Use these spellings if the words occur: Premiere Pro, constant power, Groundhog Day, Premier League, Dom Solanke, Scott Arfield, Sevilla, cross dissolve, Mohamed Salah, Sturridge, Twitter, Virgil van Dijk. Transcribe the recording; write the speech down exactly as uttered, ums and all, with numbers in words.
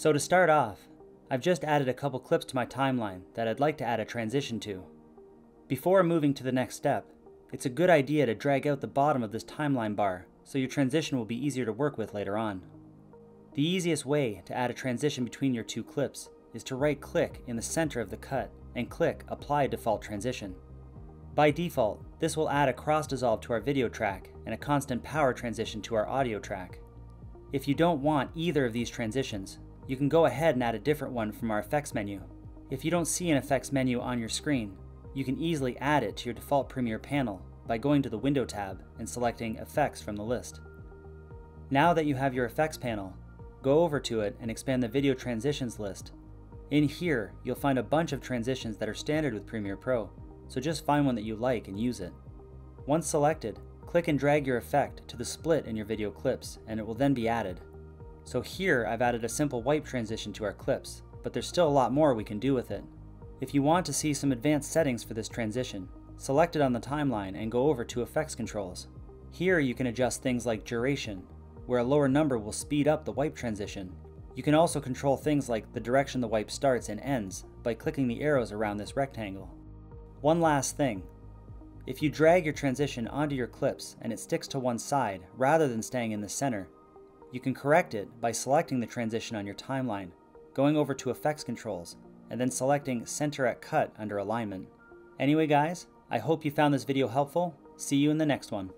So to start off, I've just added a couple clips to my timeline that I'd like to add a transition to. Before moving to the next step, it's a good idea to drag out the bottom of this timeline bar so your transition will be easier to work with later on. The easiest way to add a transition between your two clips is to right-click in the center of the cut and click Apply Default Transition. By default, this will add a cross dissolve to our video track and a constant power transition to our audio track. If you don't want either of these transitions, you can go ahead and add a different one from our effects menu. If you don't see an effects menu on your screen, you can easily add it to your default Premiere panel by going to the Window tab and selecting Effects from the list. Now that you have your effects panel, go over to it and expand the Video Transitions list. In here, you'll find a bunch of transitions that are standard with Premiere Pro, so just find one that you like and use it. Once selected, click and drag your effect to the split in your video clips, and it will then be added. So here I've added a simple wipe transition to our clips, but there's still a lot more we can do with it. If you want to see some advanced settings for this transition, select it on the timeline and go over to Effects Controls. Here you can adjust things like duration, where a lower number will speed up the wipe transition. You can also control things like the direction the wipe starts and ends by clicking the arrows around this rectangle. One last thing. If you drag your transition onto your clips and it sticks to one side rather than staying in the center, you can correct it by selecting the transition on your timeline, going over to Effects Controls, and then selecting Center at Cut under Alignment. Anyway guys, I hope you found this video helpful. See you in the next one.